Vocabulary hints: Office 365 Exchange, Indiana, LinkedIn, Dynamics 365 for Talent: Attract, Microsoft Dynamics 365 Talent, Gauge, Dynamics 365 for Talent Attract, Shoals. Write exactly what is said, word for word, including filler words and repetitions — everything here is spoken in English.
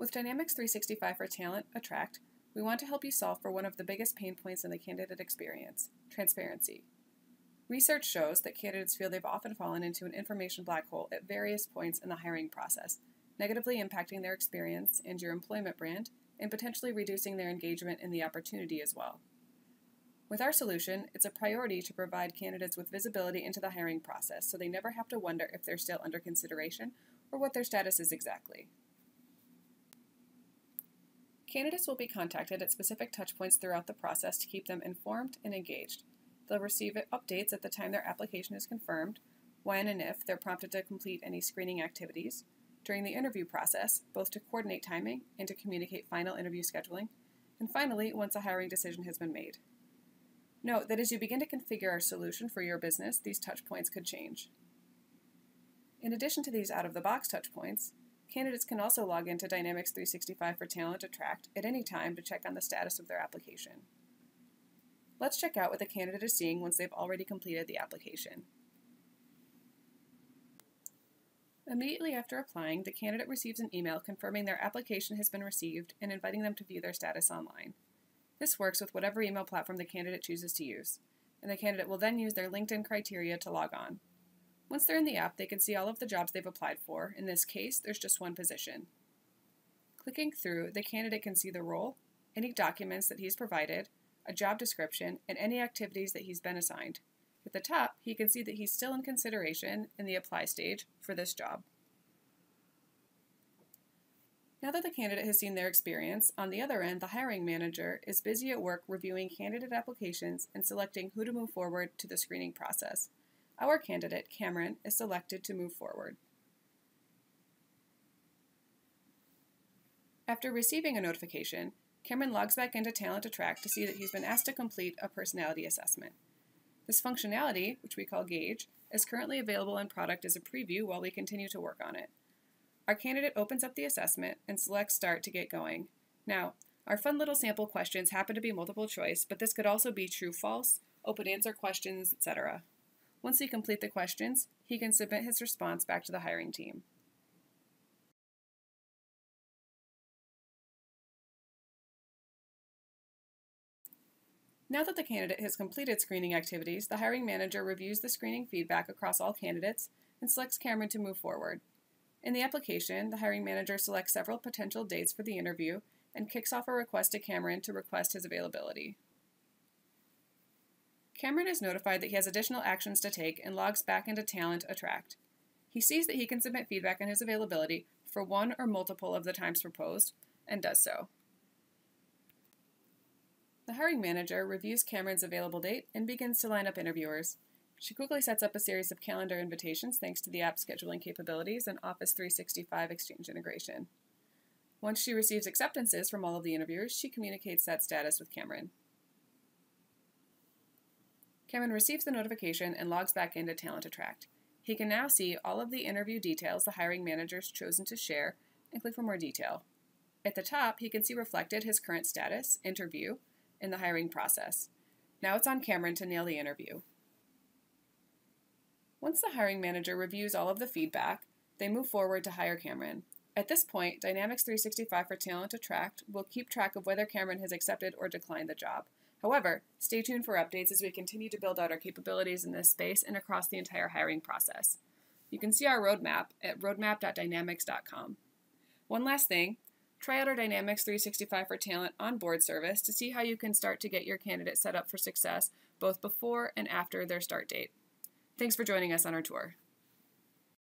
With Dynamics three sixty-five for Talent Attract, we want to help you solve for one of the biggest pain points in the candidate experience, transparency. Research shows that candidates feel they've often fallen into an information black hole at various points in the hiring process, negatively impacting their experience and your employment brand, and potentially reducing their engagement in the opportunity as well. With our solution, it's a priority to provide candidates with visibility into the hiring process so they never have to wonder if they're still under consideration or what their status is exactly. Candidates will be contacted at specific touchpoints throughout the process to keep them informed and engaged. They'll receive updates at the time their application is confirmed, when and if they're prompted to complete any screening activities, during the interview process, both to coordinate timing and to communicate final interview scheduling, and finally, once a hiring decision has been made. Note that as you begin to configure our solution for your business, these touchpoints could change. In addition to these out-of-the-box touchpoints, candidates can also log into Dynamics three sixty-five for Talent Attract at any time to check on the status of their application. Let's check out what the candidate is seeing once they've already completed the application. Immediately after applying, the candidate receives an email confirming their application has been received and inviting them to view their status online. This works with whatever email platform the candidate chooses to use, and the candidate will then use their LinkedIn criteria to log on. Once they're in the app, they can see all of the jobs they've applied for. In this case, there's just one position. Clicking through, the candidate can see the role, any documents that he's provided, a job description, and any activities that he's been assigned. At the top, he can see that he's still in consideration in the apply stage for this job. Now that the candidate has seen their experience, on the other end, the hiring manager is busy at work reviewing candidate applications and selecting who to move forward to the screening process. Our candidate, Cameron, is selected to move forward. After receiving a notification, Cameron logs back into Talent Attract to see that he's been asked to complete a personality assessment. This functionality, which we call Gauge, is currently available in product as a preview while we continue to work on it. Our candidate opens up the assessment and selects Start to get going. Now, our fun little sample questions happen to be multiple choice, but this could also be true-false, open answer questions, et cetera. Once he completes the questions, he can submit his response back to the hiring team. Now that the candidate has completed screening activities, the hiring manager reviews the screening feedback across all candidates and selects Cameron to move forward. In the application, the hiring manager selects several potential dates for the interview and kicks off a request to Cameron to request his availability. Cameron is notified that he has additional actions to take and logs back into Talent Attract. He sees that he can submit feedback on his availability for one or multiple of the times proposed and does so. The hiring manager reviews Cameron's available date and begins to line up interviewers. She quickly sets up a series of calendar invitations thanks to the app scheduling capabilities and Office three sixty-five Exchange integration. Once she receives acceptances from all of the interviewers, she communicates that status with Cameron. Cameron receives the notification and logs back into Talent Attract. He can now see all of the interview details the hiring manager has chosen to share and click for more detail. At the top, he can see reflected his current status, interview, and the hiring process. Now it's on Cameron to nail the interview. Once the hiring manager reviews all of the feedback, they move forward to hire Cameron. At this point, Dynamics three sixty-five for Talent Attract will keep track of whether Cameron has accepted or declined the job. However, stay tuned for updates as we continue to build out our capabilities in this space and across the entire hiring process. You can see our roadmap at roadmap dot dynamics dot com. One last thing, try out our Dynamics three sixty-five for Talent onboard service to see how you can start to get your candidate set up for success both before and after their start date. Thanks for joining us on our tour.